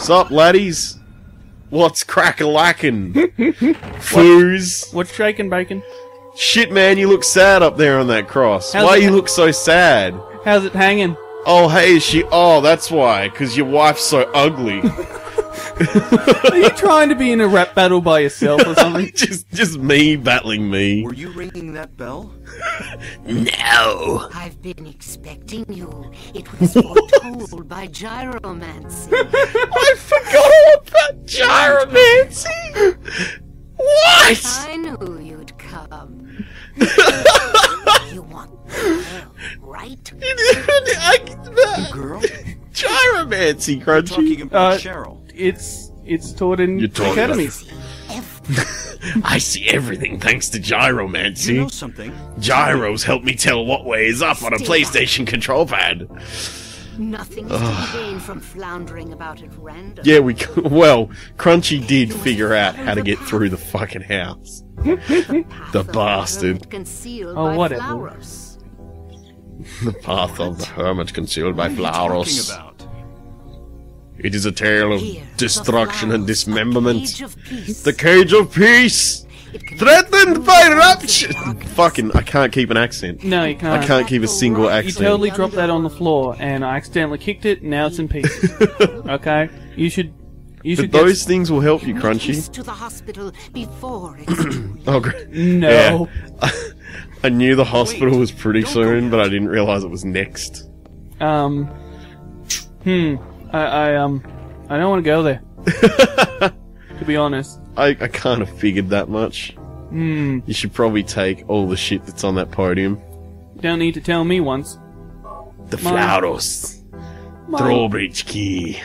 Sup, laddies? What's crack-a-lackin'? Foos. What's shaking, bacon? Shit, man, you look sad up there on that cross. Why you look so sad? How's it hanging? Oh, hey, is she... Oh, that's why. Because your wife's so ugly. Are you trying to be in a rap battle by yourself or something? just me battling me. Were you ringing that bell? No. I've been expecting you. It was foretold by Gyromancy. I forgot about Gyromancy. What? I knew you'd come. You want the girl, right? The girl? Gyromancy, Crunchy. Talking about Cheryl. It's taught in academies. I see everything thanks to Gyromancy. You know something? Gyros help me tell what way is up on a PlayStation control pad. Nothing is to be gained from floundering about at random. Yeah, well, Crunchy did figure out how to get through the fucking house. The bastard. Oh, whatever. The path of the hermit concealed by Flauros. It is a tale of destruction and dismemberment. The cage of peace! Threatened by rapture! Fucking, I can't keep an accent. No, you can't. I can't keep a single accent. You totally dropped that on the floor, and I accidentally kicked it, now it's in pieces. Okay? You should but those things will help you, Crunchy. To the hospital before oh, great. No. Yeah. I knew the hospital was pretty soon, but I didn't realise it was next. I don't want to go there. To be honest. I kind of figured that much. Mm. You should probably take all the shit that's on that podium. Don't need to tell me once. The Flauros. Drawbridge key.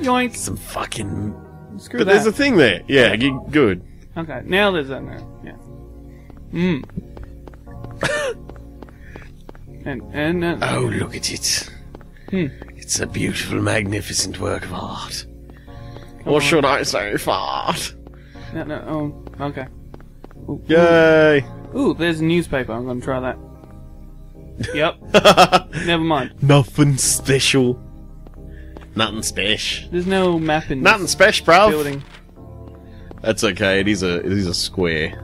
Yoink. Some fucking... Screw but that. There's a thing there. Yeah, good. Okay, now there's that now. Yeah. Mm. and... Oh, look at it. Hmm. It's a beautiful, magnificent work of art. Or should I say fart? No, oh, okay. Ooh, yay! Ooh, there's a newspaper, I'm gonna try that. Yep. Never mind. Nothing special. Nothing special. There's no map in nothing special, bro. Building. That's okay, it is a square.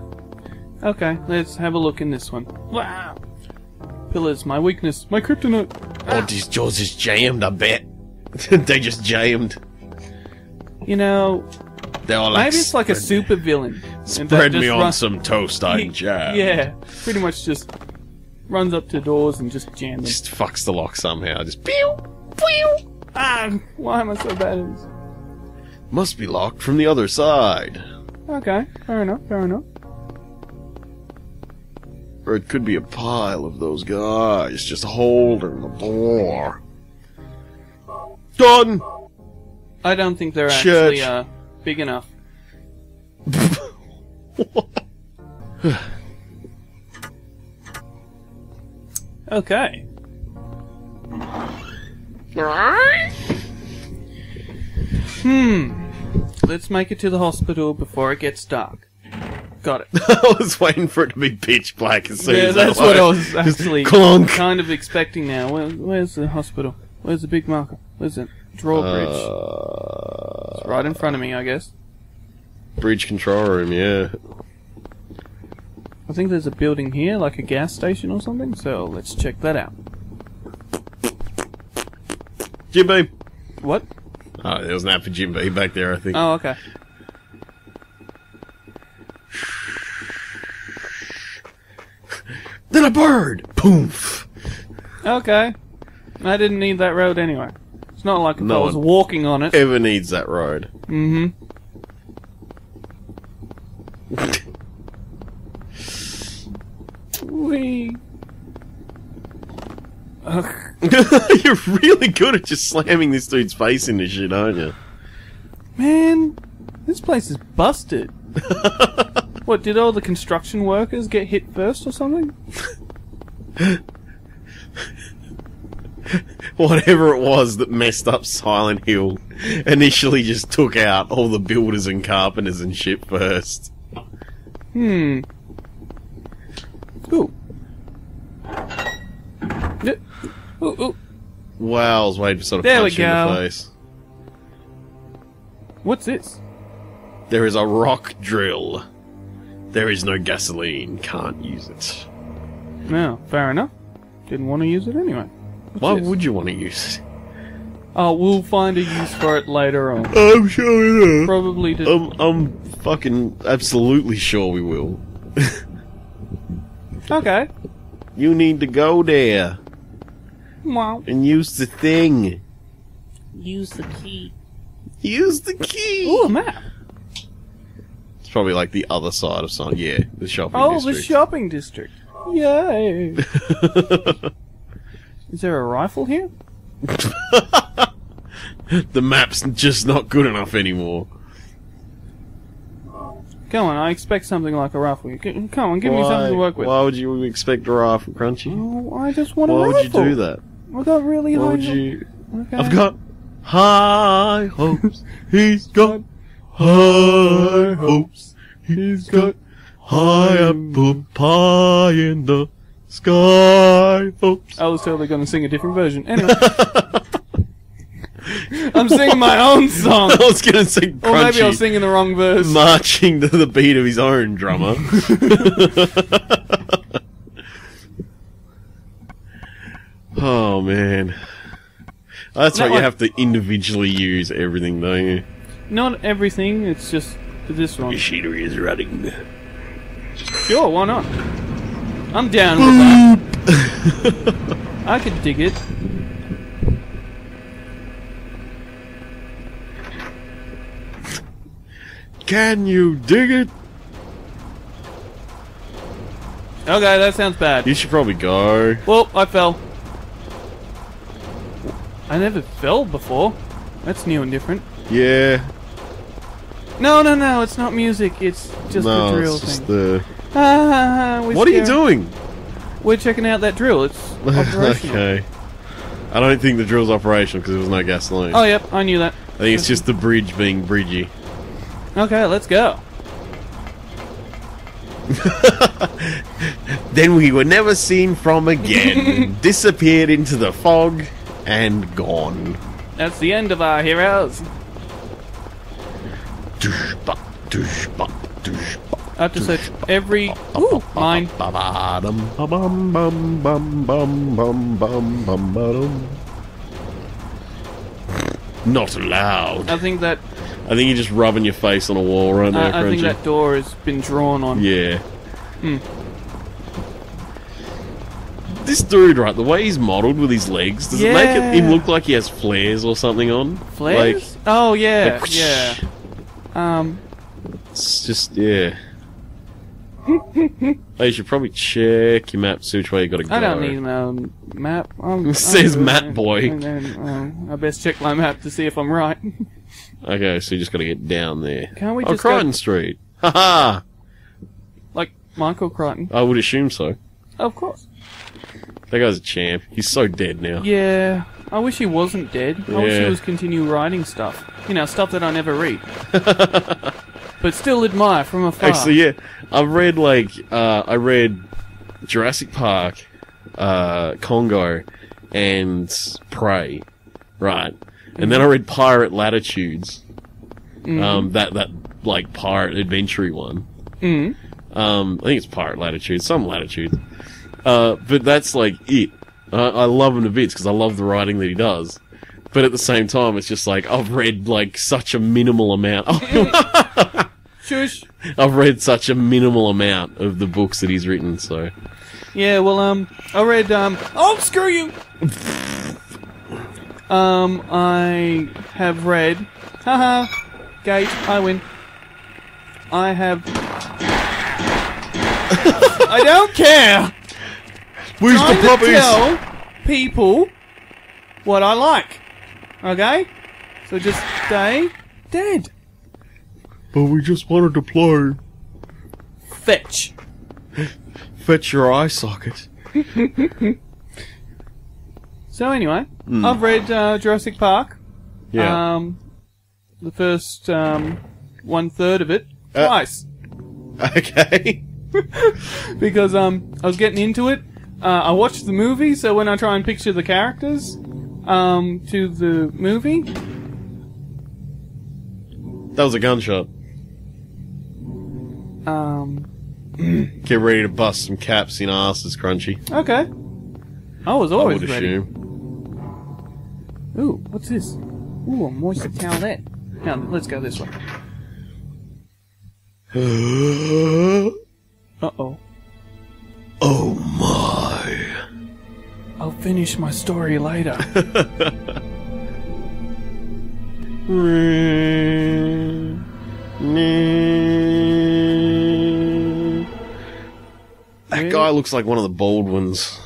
Okay, let's have a look in this one. Wow! Pillars, my weakness, my kryptonite. Oh, these jaws just jammed, I bet. They just jammed. You know, like maybe it's like a super villain. Spread me on some toast, I jam. Yeah, pretty much just runs up to doors and just jams. Just fucks the lock somehow. Just pew, pew. Ah, why am I so bad at this? Must be locked from the other side. Okay, fair enough, fair enough. Or it could be a pile of those guys just holding the door. Done! I don't think they're actually big enough. Okay. Let's make it to the hospital before it gets dark. Got it. I was waiting for it to be pitch black as soon as that's what I was actually kind of expecting now. Where's the hospital? Where's the big marker? Where's it? Drawbridge. It's right in front of me, I guess. Bridge control room, yeah. I think there's a building here, like a gas station or something, so let's check that out. Jimby! What? Oh, there was an app for Jimby back there, I think. Oh, okay. Then a bird! Poof! Okay. I didn't need that road anyway. It's not like no I was walking on it. Ever needs that road. Mm-hmm. Wee. Ugh. You're really good at just slamming this dude's face into shit, aren't you? Man, this place is busted. What, did all the construction workers get hit first or something? Whatever it was that messed up Silent Hill initially just took out all the builders and carpenters and shit first. Hmm. Ooh. Ooh, ooh. Wow, I was waiting for sort of punch in the face. What's this? There is a rock drill. There is no gasoline. Can't use it. No, fair enough. Didn't want to use it anyway. Why would you want to use it? Oh, we'll find a use for it later on. I'm sure. Probably to... I'm fucking absolutely sure we will. Okay. You need to go there. Wow. And use the thing. Use the key. Use the key! Ooh, a map. It's probably like the other side of something. Yeah, the shopping district. Oh, the shopping district. Yay! Is there a rifle here? The map's just not good enough anymore. Come on, I expect something like a rifle. Come on, give me something to work with. Why would you expect a rifle, Crunchy? Oh, I just want a rifle. Why would you do that? I got really high hopes. Okay. I've got high hopes. He's got high hopes. He's got high up high in the sky hopes. I was totally going to sing a different version. Anyway. I'm singing my own song. I was going to sing Crunchy. Or maybe I was singing the wrong verse. Marching to the beat of his own drummer. Oh, man. That's right, you have to individually use everything, don't you? Not everything, it's just this one. The machinery is running. Sure, why not? I'm down with that. I could dig it. Can you dig it? Okay, that sounds bad. You should probably go. Well, I fell. I never fell before. That's new and different. Yeah. No, no, no, it's not music. It's just the drill it's just thing. The... what are you doing? We're checking out that drill. It's operational. Okay. I don't think the drill's operational because there was no gasoline. Oh, yep, I knew that. I think it's just the bridge being bridgy. Okay, let's go. Then we were never seen from again. Disappeared into the fog and gone. That's the end of our heroes. I have to search every mine. Not allowed. I think you're just rubbing your face on a wall right now, Crunchy. I think that door has been drawn on. Yeah. Mm. This dude, right, the way he's modelled with his legs, does it make him look like he has flares or something on? Flares? Like, oh, yeah, like, yeah. It's just, yeah. Oh, you should probably check your map, see which way you gotta go. I don't need no map. It says map boy. I best check my map to see if I'm right. Okay, so you just gotta get down there. Can't we just Crichton Street! Haha! Like Michael Crichton? I would assume so. Of course. That guy's a champ. He's so dead now. Yeah. I wish he wasn't dead. I wish he was continue writing stuff. You know, stuff that I never read. But still admire from afar. Actually, yeah. I've read, like, I read Jurassic Park, Congo, and Prey. Right. And then I read Pirate Latitudes. Mm. That like pirate adventure one. Mm. I think it's Pirate Latitudes, some Latitudes. But that's like it. I love him to bits because I love the writing that he does. But at the same time, it's just like I've read like such a minimal amount. Shush. I've read such a minimal amount of the books that he's written. So. Yeah. Well, I read Oh, screw you. I have read... Haha! Gate, I win. I have... I don't care! Where's the puppies? To tell people what I like. Okay? So just stay dead. But we just wanted to play. Fetch. Fetch your eye socket. So anyway, I've read Jurassic Park. Yeah. The first 1/3 of it twice. Okay. Because I was getting into it. I watched the movie, so when I try and picture the characters to the movie, That was a gunshot. Get ready to bust some caps in asses, Crunchy. Okay. I was always ready. Ooh, what's this? Ooh, a moist towelette. Now, let's go this way. Uh-oh. Oh my. I'll finish my story later. That guy looks like one of the bald ones.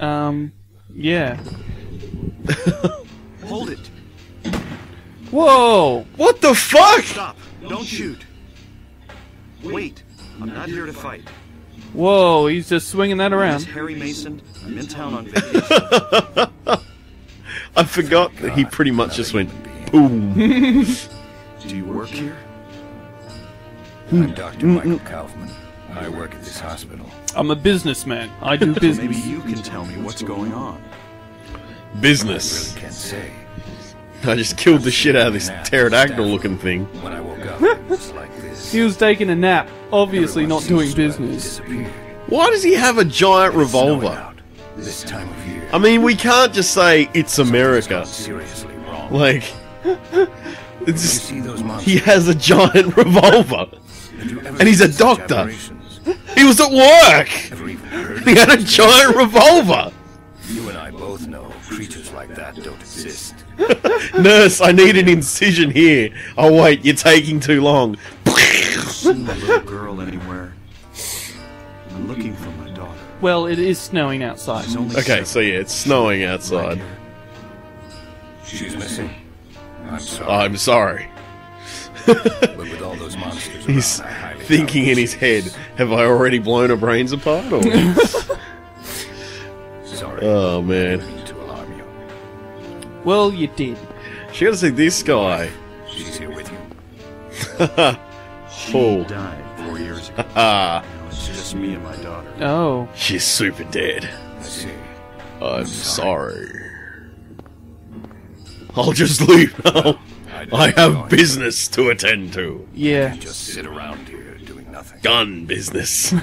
Yeah. Hold it. Whoa! What the fuck? Stop! Don't shoot. Wait, I'm not here to fight. Whoa, he's just swinging that around. This is Harry Mason. I'm in town on vacation. I forgot that he pretty much just went boom. Do you work here? I'm Dr. Michael Kaufman. I work at this hospital. I'm a businessman. I do business. So maybe you can tell me what's going on. Business. I really can't say. I just killed the shit out of this pterodactyl-looking thing. When I woke up, it was like this. He was taking a nap, obviously not doing business. Why does he have a giant revolver? This time of year. I mean, we can't just say it's America. Seriously wrong. Like, it's just, he has a giant revolver, and he's a doctor. He was at work. He had a giant revolver. You and I both know creatures like that don't exist. Nurse, I need an incision here. Oh wait, you're taking too long. I've seen a little girl anywhere. I'm looking for my daughter. Well, it is snowing outside. Okay, so yeah, it's snowing outside. She's missing. I'm sorry. I'm sorry. But with all those monsters he's thinking in his head, have I already blown her brains apart? Or sorry. Oh man. Well, you did. She gotta see this guy. She's here with you. She died 4 years ago. Now it's just me and my daughter. Oh. She's super dead. I see. I'm sorry. I'll just leave now. I have business to attend to. Yeah. You just sit around here doing nothing. Gun business.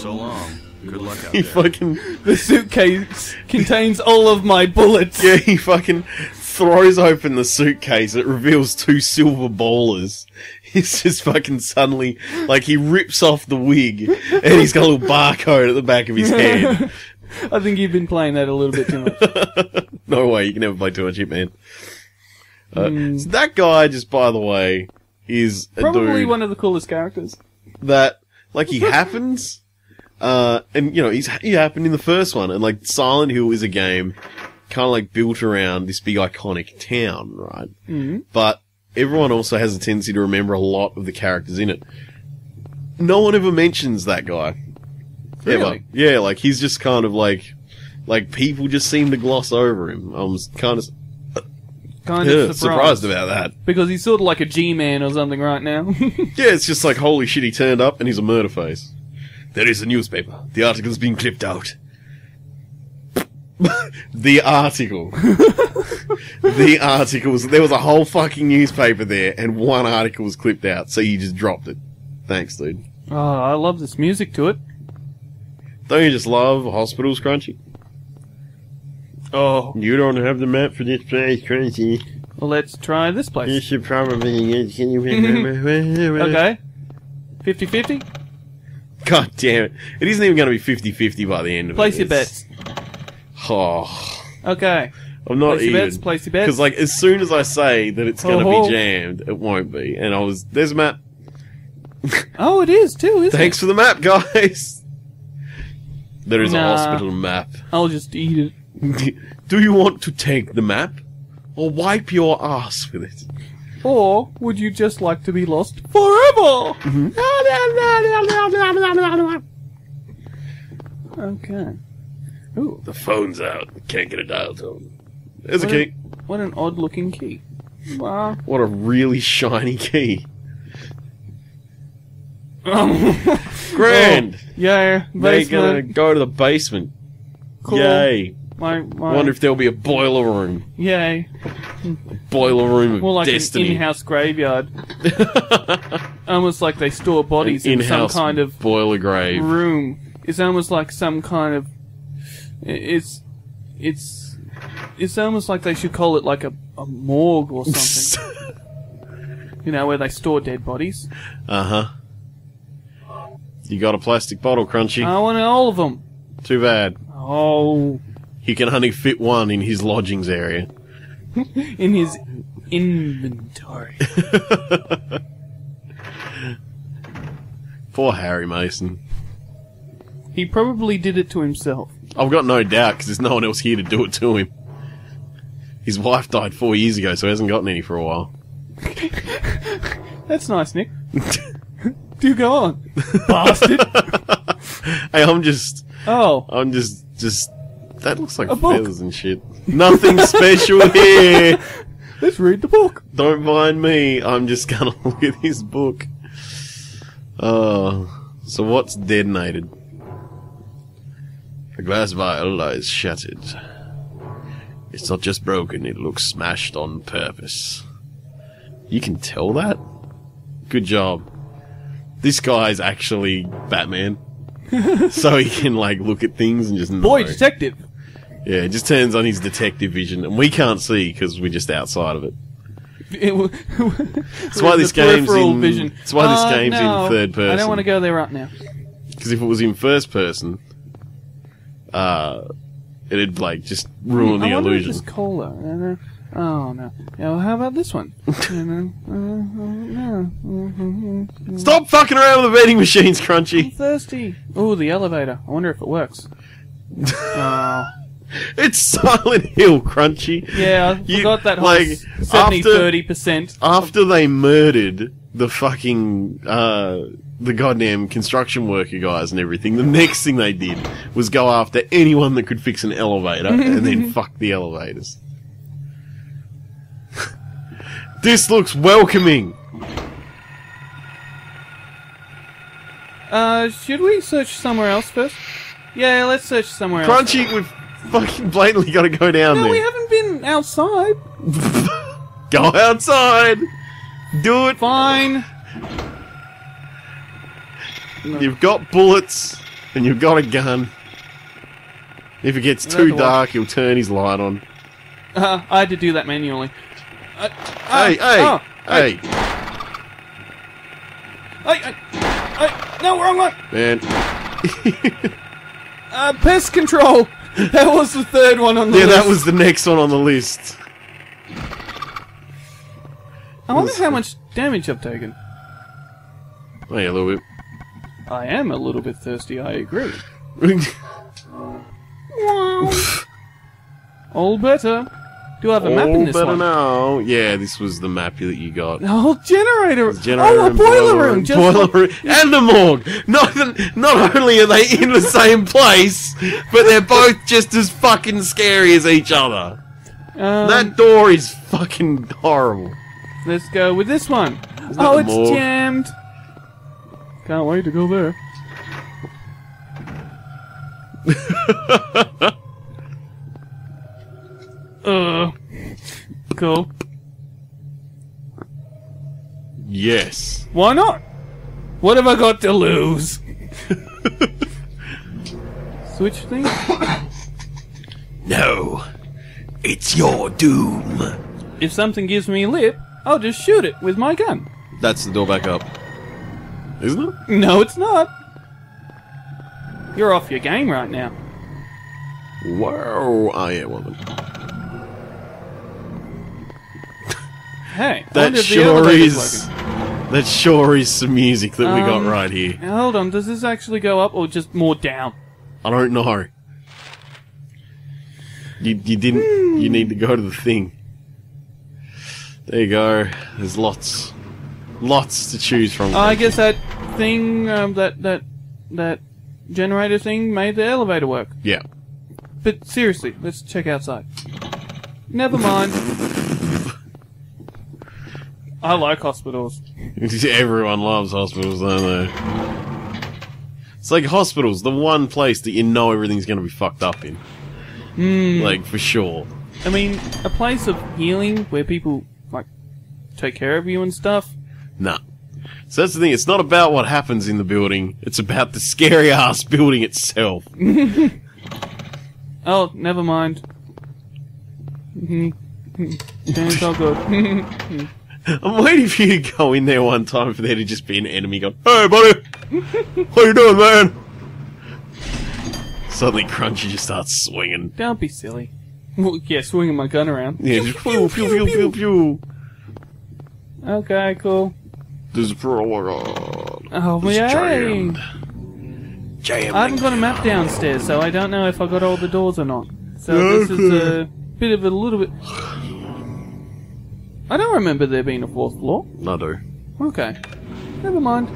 So long. Good luck out there. Fucking... The suitcase contains all of my bullets. Yeah, he fucking throws open the suitcase. It reveals 2 silver bowlers. He's just fucking suddenly... Like, he rips off the wig, and he's got a little barcode at the back of his head. I think you've been playing that a little bit too much. No way, you can never play too much Hitman. So that guy, just by the way, is a probably one of the coolest characters. That, like, he happens... and, you know, he happened in the first one, and, like, Silent Hill is a game kind of, like, built around this big iconic town, right? Mm-hmm. But everyone also has a tendency to remember a lot of the characters in it. No one ever mentions that guy. Really? Ever. Yeah, like, he's just kind of, like, people just seem to gloss over him. I was kind of surprised about that. Because he's sort of like a G-Man or something right now. Yeah, it's just like, holy shit, he turned up, and he's a murder face. There is a newspaper. The article's been clipped out. The article. The article. There was a whole fucking newspaper there, and one article was clipped out, so you just dropped it. Thanks, dude. Oh, I love this music to it. Don't you just love hospitals, Crunchy? Oh. You don't have the map for this place, Crunchy. Well, let's try this place. You should probably... Can you okay. 50-50? God damn it. It isn't even going to be 50-50 by the end of it. Place your bets. Oh. Okay. I'm not even. Place your bets, place your bets. Because, like, as soon as I say that it's going to be jammed, it won't be. And I was... There's a map. Oh, it is too, isn't it? Thanks for the map, guys. There is a hospital map. I'll just eat it. Do you want to take the map? Or wipe your ass with it? Or would you just like to be lost forever? Mm-hmm. Okay. Ooh. The phone's out. Can't get a dial tone. There's a key. What an odd-looking key. Wow. What a really shiny key. Grand. Oh, yeah. They're gonna go to the basement. Cool. Yay. I wonder if there'll be a boiler room. Yay. boiler room of more like destiny. An in-house graveyard. Almost like they store bodies in some kind of boiler grave room. It's almost like some kind of it's almost like they should call it like a morgue or something. You know, where they store dead bodies. Uh-huh. You got a plastic bottle, Crunchy? I want all of them. Too bad. Oh. He can only fit one in his lodgings area. In his inventory. Poor Harry Mason. He probably did it to himself. I've got no doubt, because there's no one else here to do it to him. His wife died 4 years ago, so he hasn't gotten any for a while. That's nice, Nick. Do go on, bastard. Hey, I'm just... Oh. I'm just... That looks like feathers and shit. Nothing special here. Let's read the book. Don't mind me. I'm just gonna look at this book. Oh. So what's detonated? The glass vial lies shattered. It's not just broken, it looks smashed on purpose. You can tell that? Good job. This guy's actually Batman. So he can, like, look at things and just know. Boy, detective! Yeah, it just turns on his detective vision, and we can't see because we're just outside of it. That's why this game's in third person. I don't want to go there right now. Because if it was in first person, it'd, like, just ruin the illusion. It's colder. Oh, no. Yeah, well, how about this one? Stop fucking around with the vending machines, Crunchy! I'm thirsty. Ooh, the elevator. I wonder if it works. It's Silent Hill, Crunchy. Yeah, I forgot that whole 70-30%. After they murdered the fucking, the goddamn construction worker guys and everything, the next thing they did was go after anyone that could fix an elevator and then fuck the elevators. This looks welcoming! Should we search somewhere else first? Yeah, let's search somewhere else. Crunchy, we've fucking blatantly got to go down there. No, we haven't been outside. Go outside! Do it! Fine! No. You've got bullets, and you've got a gun. If it gets too dark, he'll turn his light on. I had to do that manually. No, wrong one! Man. Pest control! That was the third one on the list. Yeah, that was the next one on the list. I wonder how much damage I've taken. Oh, yeah, a little bit. I am a little bit thirsty, I agree. All better. Do I have a map in this one? No. Yeah, this was the map that you got. Oh, generator oh, a boiler room. Boiler room. And a morgue. Not only are they in the same place, but they're both just as fucking scary as each other. That door is fucking horrible. Let's go with this one. Oh, it's jammed. Can't wait to go there. Cool. Yes. Why not? What have I got to lose? Switch thing? No. It's your doom. If something gives me lip, I'll just shoot it with my gun. That's the door back up. Isn't it? No, it's not. You're off your game right now. Whoa. Oh, yeah, woman. Hey, that sure is some music that we got right here. Hold on, does this actually go up or just more down? I don't know. You didn't. You need to go to the thing. There you go. There's lots to choose from. I guess that thing, that generator thing made the elevator work. Yeah. But seriously, let's check outside. Never mind. I like hospitals. Everyone loves hospitals, don't they? It's like hospitals, the one place that you know everything's going to be fucked up in. Like, for sure. I mean, a place of healing where people, like, take care of you and stuff? Nah. So that's the thing, it's not about what happens in the building, it's about the scary-ass building itself. Oh, never mind. It's all good. I'm waiting for you to go in there one time for there to just be an enemy going, "Hey, buddy! What you doing, man?" Suddenly Crunchy just starts swinging. Don't be silly. Well, yeah, swinging my gun around. Yeah, just pew, pew, pew, pew, pew. Okay, cool. There's a prologue. Oh, yay! I haven't got a map downstairs, so I don't know if I got all the doors or not. So okay. This is a bit of a little bit... I don't remember there being a fourth floor. I do. Okay. Never mind.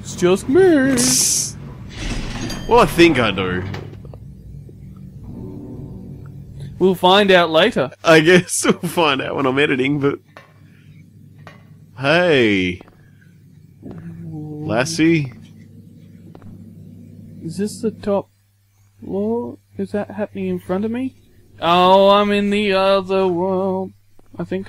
It's just me. Well, I think I do. We'll find out later. I guess we'll find out when I'm editing, but... Hey, Lassie. Is this the top floor? Is that happening in front of me? Oh, I'm in the other world, I think.